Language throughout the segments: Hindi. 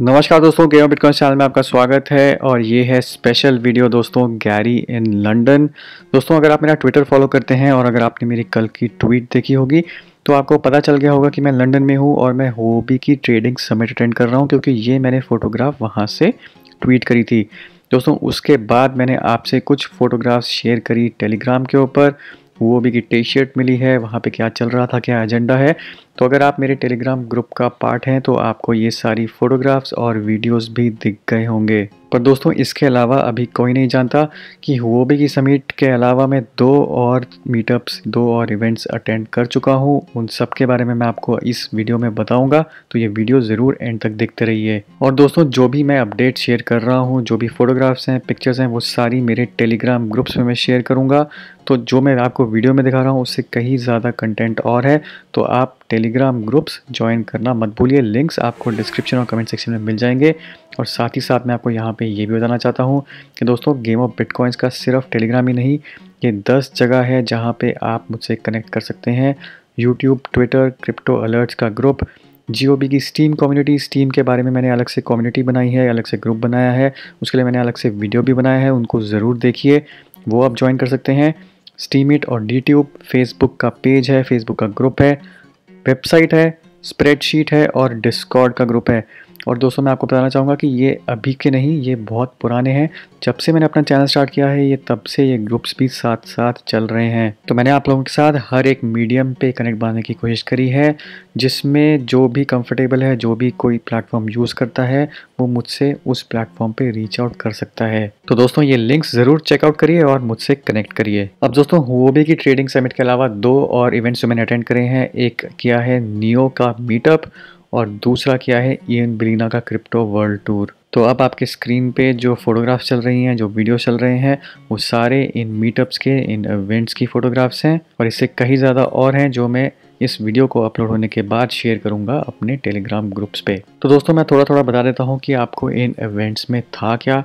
नमस्कार दोस्तों, गेम ऑफ बिटकॉइंस चैनल में आपका स्वागत है और ये है स्पेशल वीडियो दोस्तों, गैरी इन लंदन। दोस्तों अगर आप मेरा ट्विटर फॉलो करते हैं और अगर आपने मेरी कल की ट्वीट देखी होगी तो आपको पता चल गया होगा कि मैं लंदन में हूँ और मैं हुओबी की ट्रेडिंग समिट अटेंड कर रहा हूँ, क्योंकि ये मैंने फ़ोटोग्राफ वहाँ से ट्वीट करी थी दोस्तों। उसके बाद मैंने आपसे कुछ फ़ोटोग्राफ्स शेयर करी टेलीग्राम के ऊपर, हुओबी की टी शर्ट मिली है, वहाँ पे क्या चल रहा था, क्या एजेंडा है। तो अगर आप मेरे टेलीग्राम ग्रुप का पार्ट हैं तो आपको ये सारी फ़ोटोग्राफ्स और वीडियोस भी दिख गए होंगे। पर दोस्तों इसके अलावा अभी कोई नहीं जानता कि हुओबी की समिट के अलावा मैं दो और इवेंट्स अटेंड कर चुका हूँ। उन सब के बारे में मैं आपको इस वीडियो में बताऊँगा, तो ये वीडियो ज़रूर एंड तक देखते रहिए। और दोस्तों जो भी मैं अपडेट शेयर कर रहा हूँ, जो भी फ़ोटोग्राफ्स हैं, पिक्चर्स हैं, वो सारी मेरे टेलीग्राम ग्रुप्स में मैं शेयर करूँगा। तो जो मैं आपको वीडियो में दिखा रहा हूँ उससे कहीं ज़्यादा कंटेंट और है, तो आप टेलीग्राम ग्रुप्स ज्वाइन करना मत भूलिए। लिंक्स आपको डिस्क्रिप्शन और कमेंट सेक्शन में मिल जाएंगे। और साथ ही साथ मैं आपको यहाँ पे ये भी बताना चाहता हूँ कि दोस्तों गेम ऑफ बिटकॉइंस का सिर्फ टेलीग्राम ही नहीं, ये 10 जगह है जहाँ पे आप मुझसे कनेक्ट कर सकते हैं। यूट्यूब, ट्विटर, क्रिप्टो अलर्ट्स का ग्रुप, जीओबी की स्टीम कम्युनिटी, स्टीम के बारे में मैंने अलग से कम्युनिटी बनाई है, अलग से ग्रुप बनाया है, उसके लिए मैंने अलग से वीडियो भी बनाया है, उनको ज़रूर देखिए, वो आप ज्वाइन कर सकते हैं। स्टीमिट और यूट्यूब, फेसबुक का पेज है, फेसबुक का ग्रुप है, वेबसाइट है, स्प्रेडशीट है और डिस्कॉर्ड का ग्रुप है। और दोस्तों मैं आपको बताना चाहूँगा कि ये अभी के नहीं, ये बहुत पुराने हैं। जब से मैंने अपना चैनल स्टार्ट किया है ये, तब से ये ग्रुप्स भी साथ साथ चल रहे हैं। तो मैंने आप लोगों के साथ हर एक मीडियम पे कनेक्ट बनाने की कोशिश करी है, जिसमें जो भी कंफर्टेबल है, जो भी कोई प्लेटफॉर्म यूज़ करता है वो मुझसे उस प्लेटफॉर्म पे रीच आउट कर सकता है। तो दोस्तों ये लिंक्स ज़रूर चेकआउट करिए और मुझसे कनेक्ट करिए। अब दोस्तों हुओबी की ट्रेडिंग समिट के अलावा 2 और इवेंट्स जो मैंने अटेंड करे हैं, एक किया है नियो का मीटअप और दूसरा क्या है इयन बलिना का क्रिप्टो वर्ल्ड टूर। तो अब आपके स्क्रीन पे जो फ़ोटोग्राफ्स चल रही हैं, जो वीडियो चल रहे हैं, वो सारे इन मीटअप्स के, इन इवेंट्स की फ़ोटोग्राफ्स हैं। और इससे कहीं ज़्यादा और हैं जो मैं इस वीडियो को अपलोड होने के बाद शेयर करूंगा अपने टेलीग्राम ग्रुप्स पे। तो दोस्तों मैं थोड़ा थोड़ा बता देता हूँ कि आपको इन इवेंट्स में था क्या।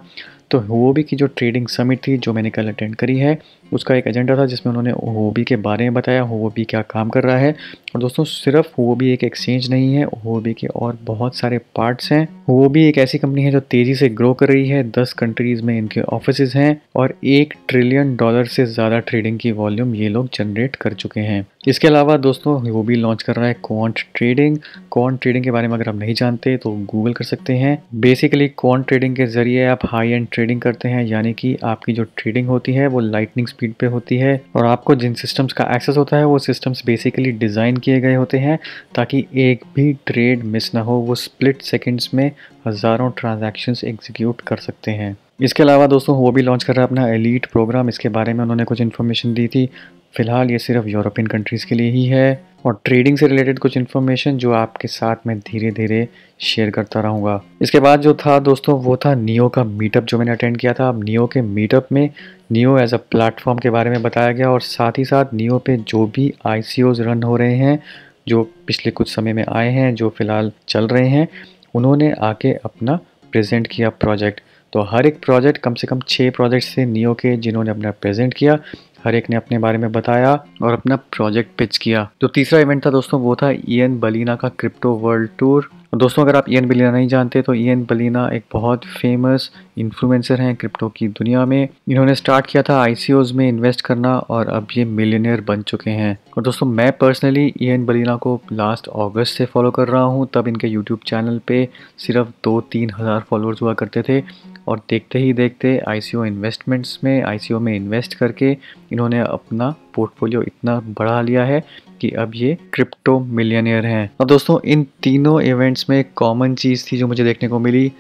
तो हुओबी की जो ट्रेडिंग समिट थी जो मैंने कल अटेंड करी है, उसका एक एजेंडा था जिसमें उन्होंने हुओबी के बारे में बताया, हुओबी क्या काम कर रहा है। और दोस्तों सिर्फ हुओबी एक एक्सचेंज नहीं है, हुओबी के और बहुत सारे पार्ट्स हैं। हुओबी एक ऐसी कंपनी है जो तेज़ी से ग्रो कर रही है, 10 कंट्रीज़ में इनके ऑफिसेज हैं और $1 ट्रिलियन से ज़्यादा ट्रेडिंग की वॉल्यूम ये लोग जनरेट कर चुके हैं। इसके अलावा दोस्तों हुओबी लॉन्च कर रहा है क्वांट ट्रेडिंग। क्वांट ट्रेडिंग के बारे में अगर आप नहीं जानते तो गूगल कर सकते हैं। बेसिकली क्वांट ट्रेडिंग के ज़रिए आप हाई एंड ट्रेडिंग करते हैं, यानी कि आपकी जो ट्रेडिंग होती है वो लाइटनिंग स्पीड पे होती है। और आपको जिन सिस्टम्स का एक्सेस होता है वो सिस्टम्स बेसिकली डिज़ाइन किए गए होते हैं ताकि एक भी ट्रेड मिस ना हो। वो स्प्लिट सेकंड्स में हज़ारों ट्रांजैक्शंस एग्जीक्यूट कर सकते हैं। इसके अलावा दोस्तों वो भी लॉन्च कर रहा है अपना एलीट प्रोग्राम। इसके बारे में उन्होंने कुछ इन्फॉर्मेशन दी थी। फ़िलहाल ये सिर्फ यूरोपियन कंट्रीज़ के लिए ही है। और ट्रेडिंग से रिलेटेड कुछ इन्फॉर्मेशन जो आपके साथ मैं धीरे धीरे शेयर करता रहूँगा। इसके बाद जो था दोस्तों वो था नियो का मीटअप जो मैंने अटेंड किया था। अब नियो के मीटअप में नियो एज अ प्लेटफॉर्म के बारे में बताया गया और साथ ही साथ नियो पे जो भी ICOs रन हो रहे हैं, जो पिछले कुछ समय में आए हैं, जो फ़िलहाल चल रहे हैं, उन्होंने आके अपना प्रेजेंट किया प्रोजेक्ट। तो हर एक प्रोजेक्ट, कम से कम 6 प्रोजेक्ट्स थे नियो के जिन्होंने अपना प्रेजेंट किया। हर एक ने अपने बारे में बताया और अपना प्रोजेक्ट पिच किया। जो तीसरा इवेंट था दोस्तों वो था इयन बलिना का क्रिप्टो वर्ल्ड टूर। दोस्तों अगर आप इयन बलिना नहीं जानते तो इयन बलिना एक बहुत फेमस इन्फ्लुएंसर हैं क्रिप्टो की दुनिया में। इन्होंने स्टार्ट किया था ICOs में इन्वेस्ट करना और अब ये मिलियनियर बन चुके हैं। और दोस्तों मैं पर्सनली इयन बलिना को लास्ट अगस्त से फॉलो कर रहा हूँ। तब इनके यूट्यूब चैनल पे सिर्फ 2-3 हज़ार फॉलोअर्स हुआ करते थे और देखते ही देखते ICO इन्वेस्टमेंट्स में, ICO में इन्वेस्ट करके इन्होंने अपना पोर्टफोलियो इतना बढ़ा लिया है कि अब ये क्रिप्टो मिलियनियर हैं। और दोस्तों इन तीनों इवेंट्स में कॉमन चीज़ थी जो मुझे देखने को मिली।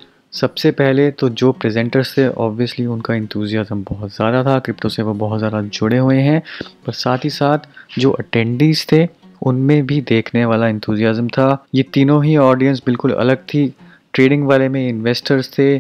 सबसे पहले तो जो प्रेजेंटर्स थे ऑब्वियसली उनका इंथुजियाज़म बहुत ज़्यादा था, क्रिप्टो से वो बहुत ज़्यादा जुड़े हुए हैं। पर साथ ही साथ जो अटेंडीज थे उनमें भी देखने वाला इंथुजियाज़म था। ये तीनों ही ऑडियंस बिल्कुल अलग थी। ट्रेडिंग वाले में इन्वेस्टर्स थे,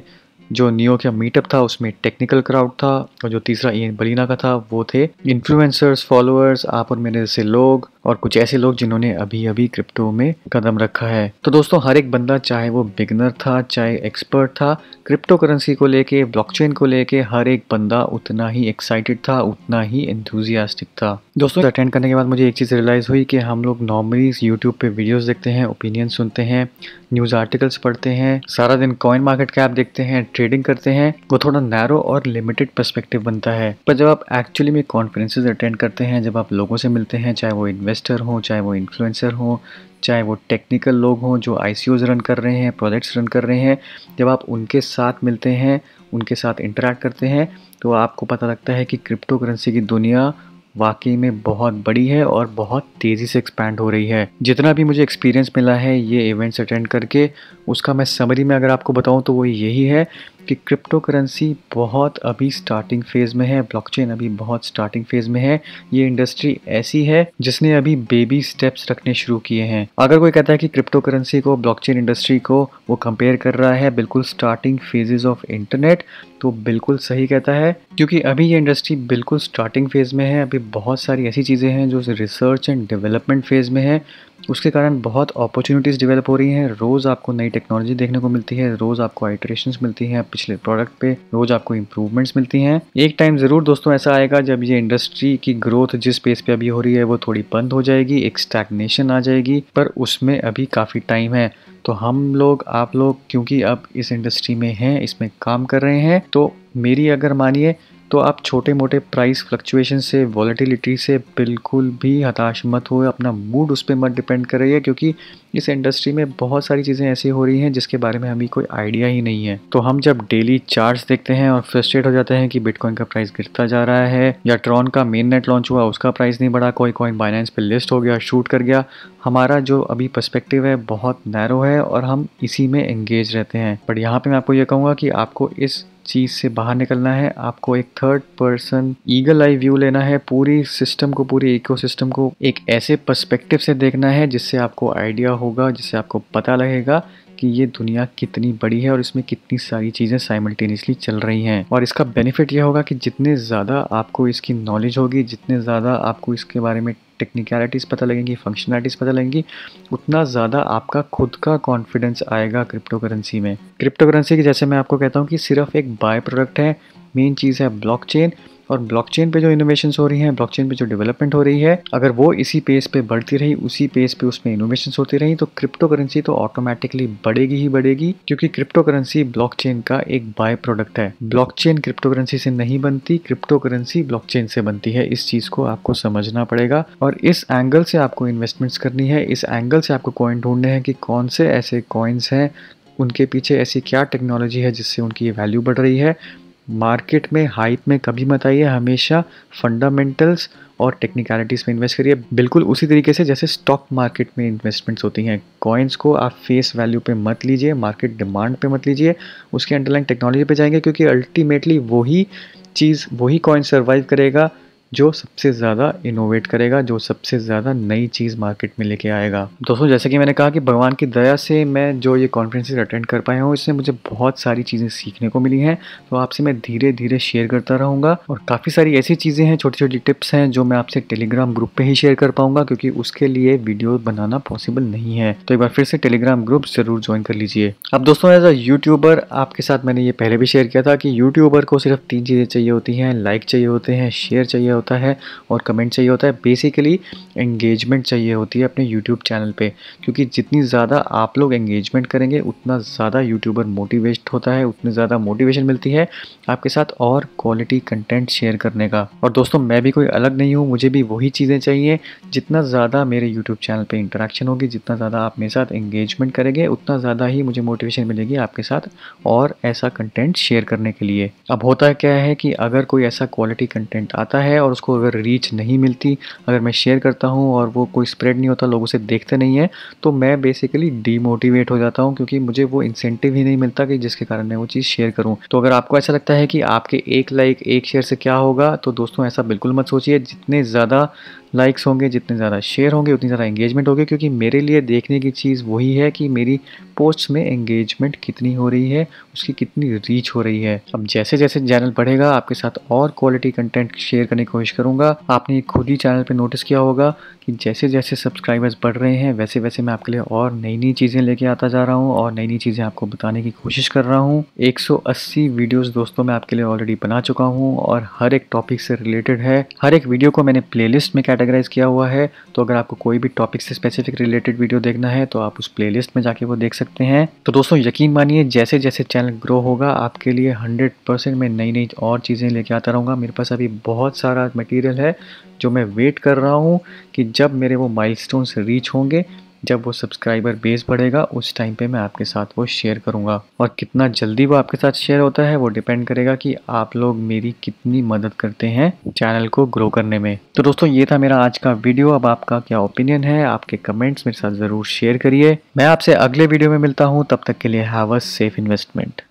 जो नियो का मीटअप था उसमें टेक्निकल क्राउड था, और जो तीसरा इयन बलिना का था वो थे इन्फ्लुएंसर्स, फॉलोअर्स, आप और मेरे जैसे लोग। और कुछ ऐसे लोग जिन्होंने अभी अभी क्रिप्टो में कदम रखा है। तो दोस्तों हर एक बंदा, चाहे वो बिगनर था चाहे एक्सपर्ट था, क्रिप्टो करेंसी को लेके, ब्लॉकचेन को लेके हर एक बंदा उतना ही एक्साइटेड था, उतना ही एंथुजियास्टिक था। दोस्तों अटेंड करने के बाद मुझे एक चीज़ रियलाइज़ हुई कि हम लोग नॉर्मली यूट्यूब पे वीडियोस देखते हैं, ओपिनियन सुनते हैं, न्यूज़ आर्टिकल्स पढ़ते हैं, सारा दिन कॉइन मार्केट कैप देखते हैं, ट्रेडिंग करते हैं, वो थोड़ा नैरो और लिमिटेड पर्सपेक्टिव बनता है। पर जब आप एक्चुअली में कॉन्फ्रेंसेज अटेंड करते हैं, जब आप लोगों से मिलते हैं, चाहे वो इन्वेस्टर हो, चाहे वो इन्फ्लुएंसर हो, चाहे वो टेक्निकल लोग हों जो ICOs रन कर रहे हैं, प्रोजेक्ट्स रन कर रहे हैं, जब आप उनके साथ मिलते हैं, उनके साथ इंटरेक्ट करते हैं, तो आपको पता लगता है कि क्रिप्टो करेंसी की दुनिया वाकई में बहुत बड़ी है और बहुत तेज़ी से एक्सपैंड हो रही है। जितना भी मुझे एक्सपीरियंस मिला है ये इवेंट्स अटेंड करके, उसका मैं समरी में अगर आपको बताऊं तो वो यही है कि क्रिप्टो करेंसी बहुत अभी स्टार्टिंग फेज़ में है, ब्लॉकचेन अभी बहुत स्टार्टिंग फेज़ में है। ये इंडस्ट्री ऐसी है जिसने अभी बेबी स्टेप्स रखने शुरू किए हैं। अगर कोई कहता है कि क्रिप्टो करेंसी को, ब्लॉकचेन इंडस्ट्री को वो कंपेयर कर रहा है बिल्कुल स्टार्टिंग फेजेज़ ऑफ इंटरनेट, तो बिल्कुल सही कहता है, क्योंकि अभी ये इंडस्ट्री बिल्कुल स्टार्टिंग फेज़ में है। अभी बहुत सारी ऐसी चीज़ें हैं जो रिसर्च एंड डेवलपमेंट फेज़ में है, उसके कारण बहुत अपॉर्चुनिटीज़ डेवलप हो रही हैं। रोज़ आपको नई टेक्नोलॉजी देखने को मिलती है, रोज़ आपको आइटरेशंस मिलती हैं पिछले प्रोडक्ट पे, रोज़ आपको इम्प्रूवमेंट्स मिलती हैं। एक टाइम ज़रूर दोस्तों ऐसा आएगा जब ये इंडस्ट्री की ग्रोथ जिस पेस पे अभी हो रही है वो थोड़ी बंद हो जाएगी, एक स्टैग्नेशन आ जाएगी, पर उसमें अभी काफ़ी टाइम है। तो हम लोग, आप लोग, क्योंकि आप इस इंडस्ट्री में हैं, इसमें काम कर रहे हैं, तो मेरी अगर मानिए तो आप छोटे मोटे प्राइस फ्लक्चुएशन से, वॉलेटिलिटी से बिल्कुल भी हताश मत हो, अपना मूड उस पर मत डिपेंड करिए, क्योंकि इस इंडस्ट्री में बहुत सारी चीज़ें ऐसी हो रही हैं जिसके बारे में हमें कोई आइडिया ही नहीं है। तो हम जब डेली चार्ट्स देखते हैं और फ्रस्ट्रेट हो जाते हैं कि बिटकॉइन का प्राइस गिरता जा रहा है, या ट्रॉन का मेन नेट लॉन्च हुआ उसका प्राइस नहीं बढ़ा, कोई कॉइन बाइनेंस पर लिस्ट हो गया, शूट कर गया, हमारा जो अभी पर्सपेक्टिव है बहुत नैरो है और हम इसी में एंगेज रहते हैं। बट यहाँ पर मैं आपको ये कहूँगा कि आपको इस चीज़ से बाहर निकलना है, आपको एक third person eagle eye view लेना है, पूरी सिस्टम को, पूरी इकोसिस्टम को एक ऐसे पर्सपेक्टिव से देखना है जिससे आपको आइडिया होगा, जिससे आपको पता लगेगा कि ये दुनिया कितनी बड़ी है और इसमें कितनी सारी चीज़ें साइमल्टेनियसली चल रही हैं। और इसका बेनिफिट यह होगा कि जितने ज़्यादा आपको इसकी नॉलेज होगी, जितने ज़्यादा आपको इसके बारे में टेक्निकलिटीज़ पता लगेंगी, फंक्शनलिटीज़ पता लगेंगी, उतना ज़्यादा आपका खुद का कॉन्फिडेंस आएगा क्रिप्टो करेंसी में। क्रिप्टो करेंसी की, जैसे मैं आपको कहता हूँ कि सिर्फ एक बाय प्रोडक्ट है, मेन चीज़ है ब्लॉकचेन, और ब्लॉकचेन पे जो इनोवेशंस हो रही हैं, ब्लॉकचेन पे जो डेवलपमेंट हो रही है, अगर वो इसी पेस पे बढ़ती रही, उसी पेस पे उसमें इनोवेशंस होती रही, तो क्रिप्टो करेंसी तो ऑटोमेटिकली बढ़ेगी ही बढ़ेगी, क्योंकि क्रिप्टो करेंसी ब्लॉकचेन का एक बाय प्रोडक्ट है। ब्लॉकचेन क्रिप्टो करेंसी से नहीं बनती, क्रिप्टो करेंसी ब्लॉकचेन से बनती है। इस चीज़ को आपको समझना पड़ेगा और इस एंगल से आपको इन्वेस्टमेंट्स करनी है, इस एंगल से आपको कॉइन ढूंढने हैं कि कौन से ऐसे कॉइन्स हैं, उनके पीछे ऐसी क्या टेक्नोलॉजी है जिससे उनकी ये वैल्यू बढ़ रही है। मार्केट में हाइप में कभी मत आइए, हमेशा फंडामेंटल्स और टेक्निकलिटीज़ में इन्वेस्ट करिए, बिल्कुल उसी तरीके से जैसे स्टॉक मार्केट में इन्वेस्टमेंट्स होती हैं। कॉइन्स को आप फेस वैल्यू पे मत लीजिए, मार्केट डिमांड पे मत लीजिए, उसके अंडरलाइन टेक्नोलॉजी पे जाएंगे, क्योंकि अल्टीमेटली वही चीज़, वही कॉइन सर्वाइव करेगा जो सबसे ज़्यादा इनोवेट करेगा, जो सबसे ज़्यादा नई चीज़ मार्केट में लेके आएगा। दोस्तों जैसे कि मैंने कहा कि भगवान की दया से मैं जो ये कॉन्फ्रेंसेस अटेंड कर पाया हूँ, इससे मुझे बहुत सारी चीज़ें सीखने को मिली हैं, तो आपसे मैं धीरे धीरे शेयर करता रहूँगा। और काफ़ी सारी ऐसी चीज़ें हैं, छोटी छोटी टिप्स हैं जो मैं आपसे टेलीग्राम ग्रुप पर ही शेयर कर पाऊँगा, क्योंकि उसके लिए वीडियो बनाना पॉसिबल नहीं है। तो एक बार फिर से टेलीग्राम ग्रुप ज़रूर ज्वाइन कर लीजिए। अब दोस्तों एज अ यूट्यूबर, आपके साथ मैंने ये पहले भी शेयर किया था कि यूट्यूबर को सिर्फ 3 चीज़ें चाहिए होती हैं, लाइक चाहिए होते हैं, शेयर चाहिए होता है और कमेंट चाहिए होता है। बेसिकली एंगेजमेंट चाहिए होती है अपने यूट्यूब चैनल पे, क्योंकि जितनी ज़्यादा आप लोग एंगेजमेंट करेंगे उतना ज़्यादा यूट्यूबर मोटिवेट होता है, उतनी ज़्यादा मोटिवेशन मिलती है आपके साथ और क्वालिटी कंटेंट शेयर करने का। और दोस्तों मैं भी कोई अलग नहीं हूँ, मुझे भी वही चीज़ें चाहिए। जितना ज़्यादा मेरे यूट्यूब चैनल पर इंटरेक्शन होगी, जितना ज़्यादा आप मेरे साथ एंगेजमेंट करेंगे, उतना ज़्यादा ही मुझे मोटिवेशन मिलेगी आपके साथ और ऐसा कंटेंट शेयर करने के लिए। अब होता क्या है कि अगर कोई ऐसा क्वालिटी कंटेंट आता है और उसको अगर रीच नहीं मिलती, अगर मैं शेयर करता हूँ और वो कोई स्प्रेड नहीं होता, लोग उसे देखते नहीं है, तो मैं बेसिकली डीमोटिवेट हो जाता हूँ, क्योंकि मुझे वो इंसेंटिव ही नहीं मिलता कि जिसके कारण मैं वो चीज़ शेयर करूँ। तो अगर आपको ऐसा लगता है कि आपके एक लाइक एक शेयर से क्या होगा, तो दोस्तों ऐसा बिल्कुल मत सोचिए। जितने ज़्यादा लाइक्स होंगे, जितने ज़्यादा शेयर होंगे, उतनी ज़्यादा एंगेजमेंट होगी, क्योंकि मेरे लिए देखने की चीज़ वही है कि मेरी पोस्ट्स में एंगेजमेंट कितनी हो रही है, उसकी कितनी रीच हो रही है। अब जैसे जैसे चैनल बढ़ेगा, आपके साथ और क्वालिटी कंटेंट शेयर करने की कोशिश करूँगा। आपने खुद ही चैनल पे नोटिस किया होगा कि जैसे जैसे सब्सक्राइबर्स बढ़ रहे हैं वैसे वैसे मैं आपके लिए और नई नई चीज़ें लेके आता जा रहा हूँ और नई नई चीज़ें आपको बताने की कोशिश कर रहा हूँ। 180 वीडियोज़ दोस्तों मैं आपके लिए ऑलरेडी बना चुका हूँ और हर एक टॉपिक से रिलेटेड है। हर एक वीडियो को मैंने प्लेलिस्ट में कैटेगराइज किया हुआ है, तो अगर आपको कोई भी टॉपिक से स्पेसिफिक रिलेटेड वीडियो देखना है तो आप उस प्लेलिस्ट में जाके वो देख सकते हैं। तो दोस्तों यकीन मानिए जैसे जैसे चैनल ग्रो होगा आपके लिए 100% मैं नई नई और चीज़ें लेके आता रहूँगा। मेरे पास अभी बहुत सारा मटेरियल है जो मैं वेट कर रहा हूँ कि जब मेरे वो माइलस्टोन्स रीच होंगे, जब वो सब्सक्राइबर बेस बढ़ेगा, उस टाइम पे मैं आपके साथ वो शेयर करूँगा। और कितना जल्दी वो आपके साथ शेयर होता है वो डिपेंड करेगा कि आप लोग मेरी कितनी मदद करते हैं चैनल को ग्रो करने में। तो दोस्तों ये था मेरा आज का वीडियो। अब आपका क्या ओपिनियन है, आपके कमेंट्स मेरे साथ ज़रूर शेयर करिए। मैं आपसे अगले वीडियो में मिलता हूँ, तब तक के लिए हैव अ सेफ इन्वेस्टमेंट।